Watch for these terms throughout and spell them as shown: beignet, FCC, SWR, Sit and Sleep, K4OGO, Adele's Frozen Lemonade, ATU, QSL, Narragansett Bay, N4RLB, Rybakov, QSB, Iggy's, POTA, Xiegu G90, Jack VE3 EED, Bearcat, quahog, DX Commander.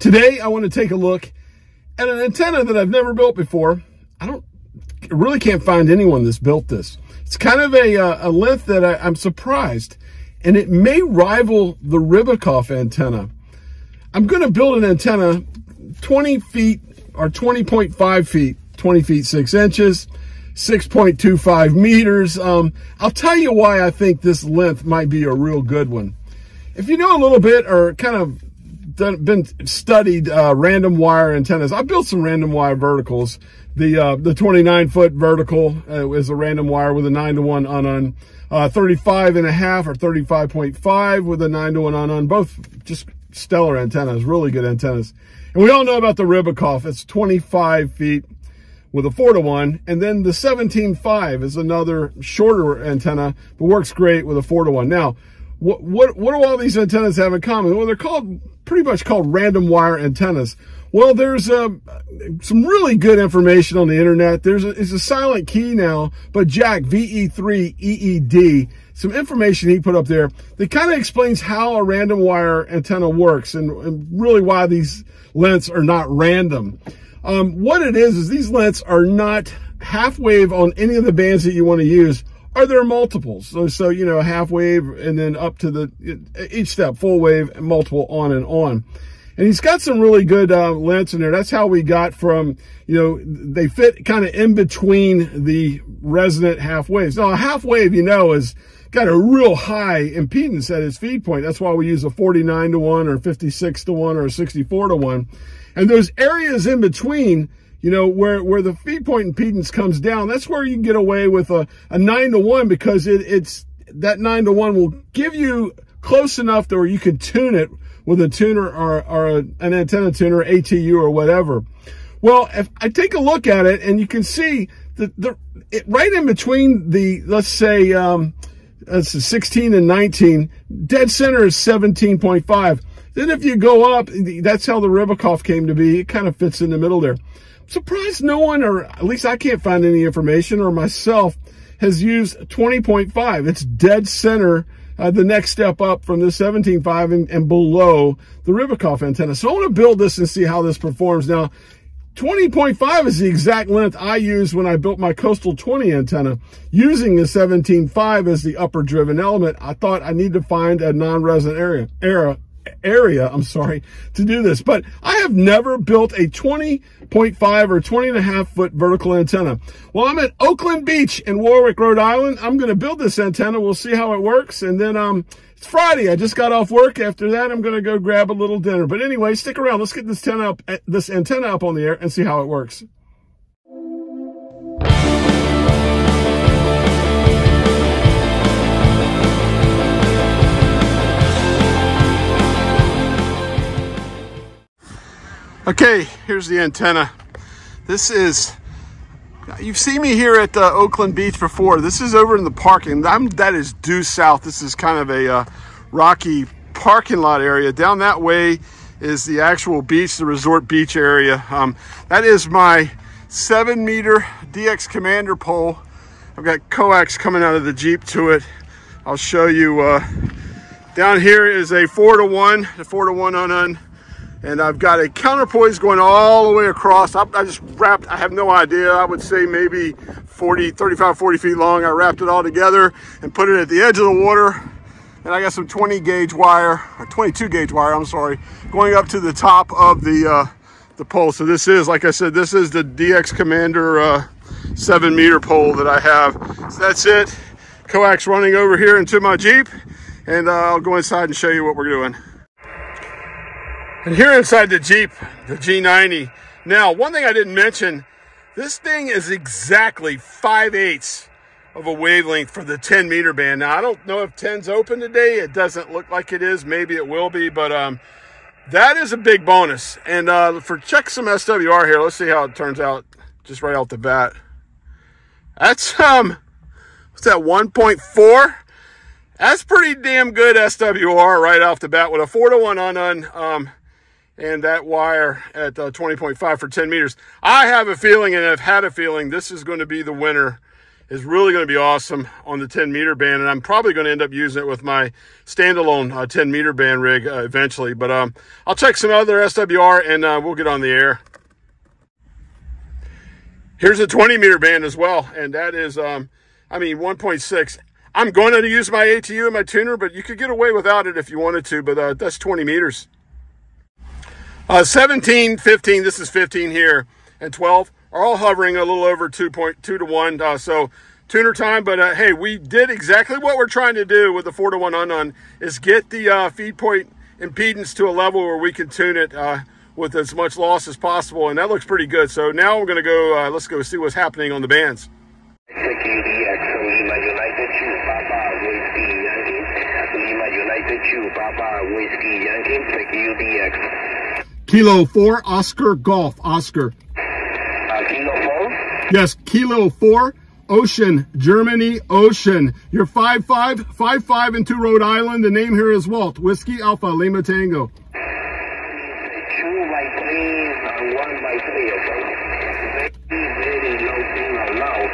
Today, I want to take a look at an antenna that I've never built before. I really can't find anyone that's built this. It's kind of a length that I'm surprised, and it may rival the Rybakov antenna. I'm going to build an antenna 20 feet or 20.5 feet, 20 feet 6 inches, 6.25 meters. I'll tell you why I think this length might be a real good one. If you know a little bit or kind of studied random wire antennas. I built some random wire verticals. The 29-foot vertical is a random wire with a 9-to-1 on-on. 35.5 or 35.5 with a 9-to-1 on-on. Both just stellar antennas, really good antennas. And we all know about the Rybakov. It's 25 feet with a 4-to-1. And then the 17.5 is another shorter antenna, but works great with a 4-to-1. Now, what do all these antennas have in common? Well, they're pretty much called random wire antennas. Well, there's some really good information on the internet. It's a silent key now, but Jack VE3 EED, some information he put up there that kind of explains how a random wire antenna works and really why these lengths are not random. What it is these lengths are not half wave on any of the bands that you want to use. Are there multiples? So, you know, half wave and then up to each step, full wave and multiple on and on. And he's got some really good lengths in there. That's how we got from, you know, they fit kind of in between the resonant half waves. Now, a half wave, you know, has got a real high impedance at its feed point. That's why we use a 49-to-1 or 56-to-1 or a 64-to-1. And those areas in between, you know, where the feed point impedance comes down, that's where you can get away with a 9-to-1, because it's that 9-to-1 will give you close enough to where you can tune it with a tuner or an antenna tuner, ATU or whatever. Well, if I take a look at it, and you can see that right in between the, let's say, 16 and 19, dead center is 17.5. Then if you go up, that's how the Rybakov came to be. It kind of fits in the middle there. Surprised no one, or at least I can't find any information, or myself, has used 20.5. It's dead center, the next step up from the 17.5 and below the Rybakov antenna. So I want to build this and see how this performs. Now, 20.5 is the exact length I used when I built my Coastal 20 antenna. Using the 17.5 as the upper driven element, I thought I need to find a non-resonant area to do this, but I have never built a 20.5 or 20.5 foot vertical antenna. Well, I'm at Oakland Beach in Warwick, Rhode Island. I'm going to build this antenna. We'll see how it works. And then it's Friday. I just got off work. After that, I'm going to go grab a little dinner. But anyway, stick around. Let's get this antenna up on the air and see how it works. Okay, here's the antenna. This is, you've seen me here at Oakland Beach before. This is over in the parking. That is due south. This is kind of a rocky parking lot area. Down that way is the actual beach, the resort beach area. That is my 7-meter DX Commander pole. I've got coax coming out of the Jeep to it. I'll show you. Down here is a 4-to-1, the 4-to-1 on. And I've got a counterpoise going all the way across. I just wrapped, I have no idea, I would say maybe 40 feet long. I wrapped it all together and put it at the edge of the water. And I got some 22 gauge wire, I'm sorry, going up to the top of the pole. So this is, like I said, this is the DX Commander 7-meter pole that I have. So that's it. Coax running over here into my Jeep. And I'll go inside and show you what we're doing. And here inside the Jeep, the G90. Now, one thing I didn't mention, this thing is exactly 5/8 of a wavelength for the 10-meter band. Now, I don't know if 10's open today. It doesn't look like it is. Maybe it will be, but that is a big bonus. And check some SWR here. Let's see how it turns out just right off the bat. That's, what's that, 1.4? That's pretty damn good SWR right off the bat with a 4-to-1 on and that wire at 20.5 for 10 meters. I have a feeling, and I've had a feeling, this is going to be the winner is really going to be awesome on the 10 meter band, and I'm probably going to end up using it with my standalone 10 meter band rig eventually, but I'll check some other SWR and we'll get on the air. Here's a 20 meter band as well, and that is I mean 1.6. I'm going to use my ATU and my tuner, but you could get away without it if you wanted to, but that's 20 meters. 17, 15, this is 15 here, and 12 are all hovering a little over 2.2 to 1, so tuner time. But hey, we did exactly what we're trying to do with the 4 to 1 unknown, is get the feed point impedance to a level where we can tune it with as much loss as possible, and that looks pretty good. So now we're going to go, let's go see what's happening on the bands. Kilo 4 Oscar Golf Oscar. Yes, Kilo 4, Ocean, Germany, Ocean. You're 5-5, 5-5 into Rhode Island. The name here is Walt, Whiskey Alpha, Lima Tango. 2 by 3, 1 by 3, okay? Very low signal now,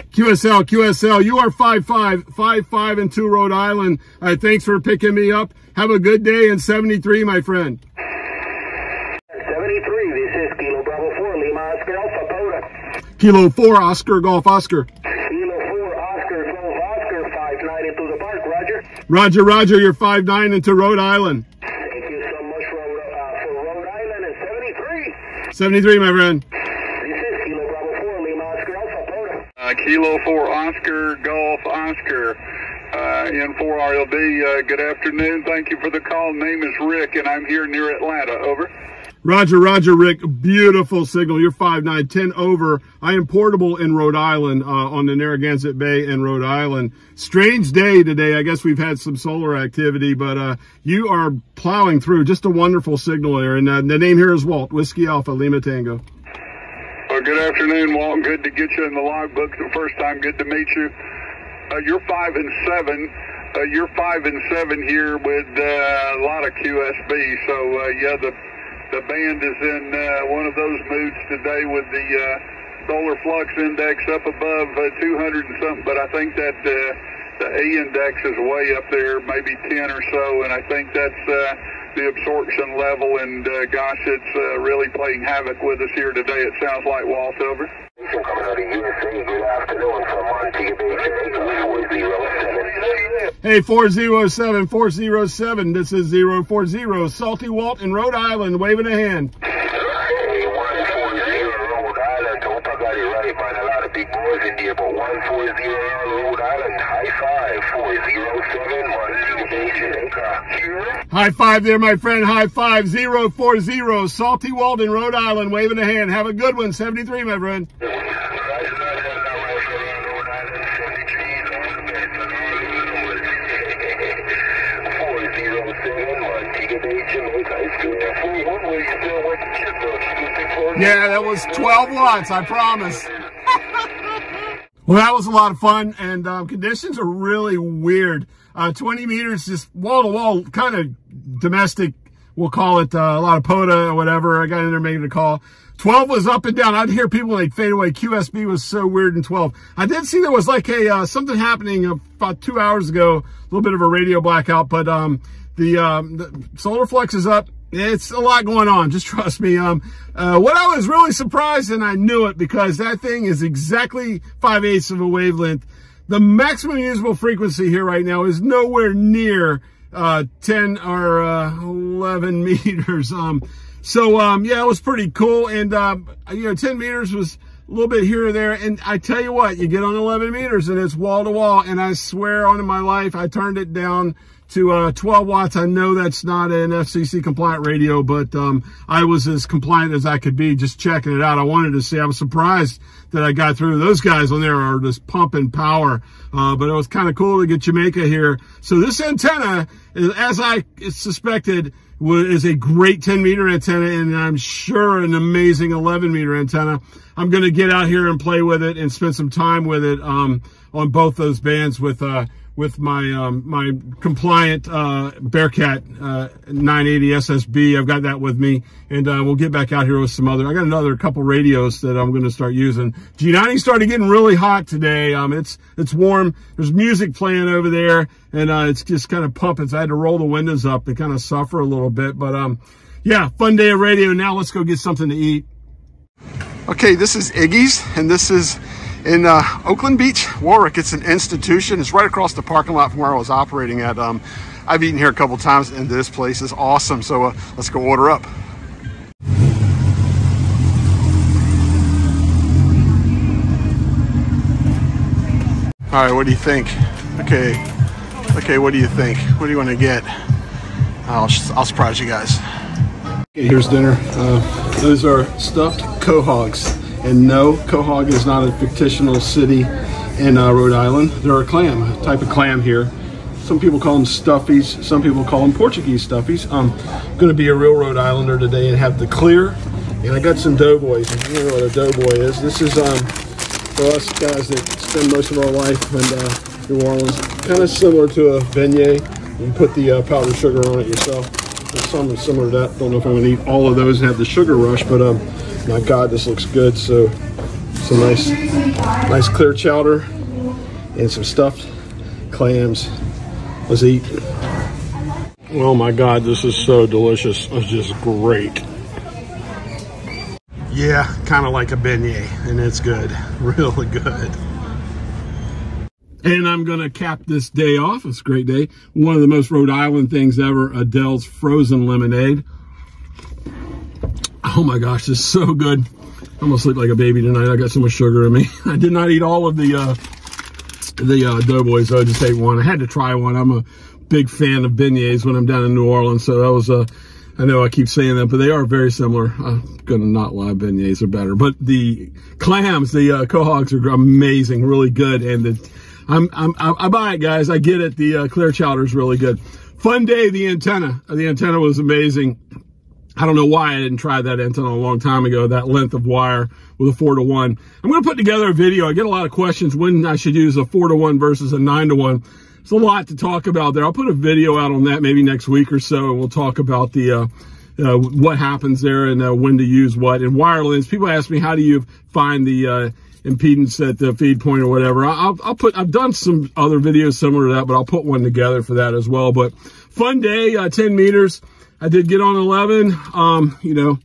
okay? QSL, QSL, you are 5-5, 5-5 into Rhode Island. All right, thanks for picking me up. Have a good day in 73, my friend. Kilo 4 Oscar Golf Oscar. Kilo 4 Oscar Golf Oscar, 5-9 into the park, Roger. Roger, Roger, you're 5-9 into Rhode Island. Thank you so much for Rhode Island and 73. 73, my friend. This is Kilo Bravo 4, Lima Oscar Alpha, POTA. Kilo 4 Oscar Golf Oscar, N4RLB, good afternoon. Thank you for the call. Name is Rick, and I'm here near Atlanta. Over. Roger, Roger, Rick. Beautiful signal. You're 5-9, 10 over. I am portable in Rhode Island, on the Narragansett Bay in Rhode Island. Strange day today. I guess we've had some solar activity, but you are plowing through. Just a wonderful signal there. And the name here is Walt, Whiskey Alpha, Lima Tango. Well, good afternoon, Walt. Good to get you in the logbook the first time. Good to meet you. You're 5-7. You're 5-7 here with a lot of QSB. So, yeah, the band is in one of those moods today with the solar flux index up above 200 and something, but I think that the E index is way up there, maybe 10 or so, and I think that's the absorption level, and gosh, it's really playing havoc with us here today. It sounds like, Walt, over. Hey, 407, 407, this is 040, Salty Walt in Rhode Island, waving a hand. Hey, 140, Rhode Island, hope I got it right, man, a lot of big boys in here, but 140, Rhode Island, high five, 407, 1 T-Base. High five there, my friend, high five, 040, Salty Walt in Rhode Island, waving a hand. Have a good one, 73, my friend. Yeah, that was 12 watts, I promise. Well, that was a lot of fun, and conditions are really weird. 20 meters, just wall-to-wall, kind of domestic, we'll call it, a lot of POTA or whatever. I got in there making a call. 12 was up and down. I'd hear people like fade away. QSB was so weird in 12. I did see there was like a something happening about 2 hours ago, a little bit of a radio blackout, but the solar flux is up. It's a lot going on, just trust me. What I was really surprised, and I knew it because that thing is exactly 5/8 of a wavelength. The maximum usable frequency here right now is nowhere near 10 or 11 meters. Yeah, it was pretty cool. And, you know, 10 meters was a little bit here or there. And I tell you what, you get on 11 meters and it's wall to wall. And I swear on my life, I turned it down to 12 watts. I know that's not an FCC compliant radio, but I was as compliant as I could be, just checking it out. I wanted to see. I was surprised that I got through. Those guys on there are just pumping power, but it was kind of cool to get Jamaica here. So this antenna, as I suspected, is a great 10 meter antenna, and I'm sure an amazing 11 meter antenna. I'm going to get out here and play with it and spend some time with it on both those bands with with my my compliant Bearcat 980 SSB. I've got that with me, and we'll get back out here with some other. I got another couple radios that I'm going to start using. G90 started getting really hot today. It's warm. There's music playing over there, and it's just kind of pumping. So I had to roll the windows up and kind of suffer a little bit, but yeah, fun day of radio. Now let's go get something to eat. Okay, this is Iggy's, and this is in Oakland Beach, Warwick. It's an institution. It's right across the parking lot from where I was operating at. I've eaten here a couple times, and this place is awesome. So let's go order up. All right, what do you think? Okay, what do you think? What do you want to get? I'll surprise you guys. Okay, here's dinner. Those are stuffed quahogs. And no, quahog is not a fictional city in Rhode Island. They're a clam, a type of clam here. Some people call them stuffies. Some people call them Portuguese stuffies. I'm going to be a real Rhode Islander today and have the clear. And I got some doughboys. If you know what a doughboy is, this is for us guys that spend most of our life in New Orleans. Kind of similar to a beignet. You put the powdered sugar on it yourself. There's something similar to that. Don't know if I'm going to eat all of those and have the sugar rush, but my God, this looks good. So it's a nice clear chowder and some stuffed clams. Let's eat. Oh my God, this is so delicious. It's just great. Yeah, kind of like a beignet, and it's good, really good. And I'm going to cap this day off. It's a great day. One of the most Rhode Island things ever, Adele's Frozen Lemonade. Oh my gosh, this is so good. I'm gonna sleep like a baby tonight. I got so much sugar in me. I did not eat all of the doughboys, though. I just ate one. I had to try one. I'm a big fan of beignets when I'm down in New Orleans. So that was I know I keep saying that, but they are very similar. I'm gonna not lie, beignets are better. But the clams, the quahogs are amazing, really good. And I buy it, guys. I get it. The clear chowder is really good. Fun day. The antenna was amazing. I don't know why I didn't try that antenna a long time ago, that length of wire with a 4-to-1. I'm going to put together a video. I get a lot of questions when I should use a 4-to-1 versus a 9-to-1. It's a lot to talk about there. I'll put a video out on that maybe next week or so, and we'll talk about the what happens there and when to use what. And wire lengths, people ask me, how do you find the impedance at the feed point or whatever. I've done some other videos similar to that, but I'll put one together for that as well. But fun day, 10 meters. I did get on 11. You know,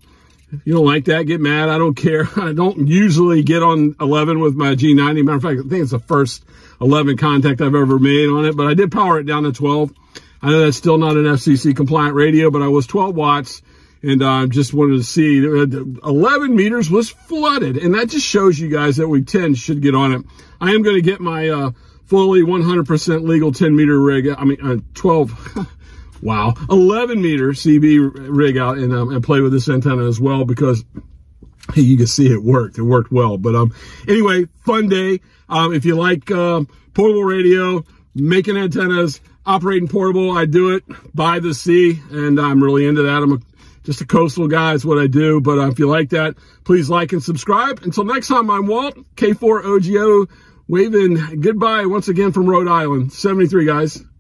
if you don't like that, get mad. I don't care. I don't usually get on 11 with my G90. Matter of fact, I think it's the first 11 contact I've ever made on it, but I did power it down to 12. I know that's still not an FCC compliant radio, but I was 12 watts. And I just wanted to see, 11 meters was flooded. And that just shows you guys that we 10 should get on it. I am going to get my fully 100% legal 10 meter rig. I mean, 12. Wow, 11 meter CB rig out and play with this antenna as well, because you can see it worked. It worked well. But anyway, fun day. If you like portable radio, making antennas, operating portable, I do it by the sea, and I'm really into that. I'm just a coastal guy is what I do. But if you like that, please like and subscribe. Until next time, I'm Walt, K4OGO, waving goodbye once again from Rhode Island. 73, guys.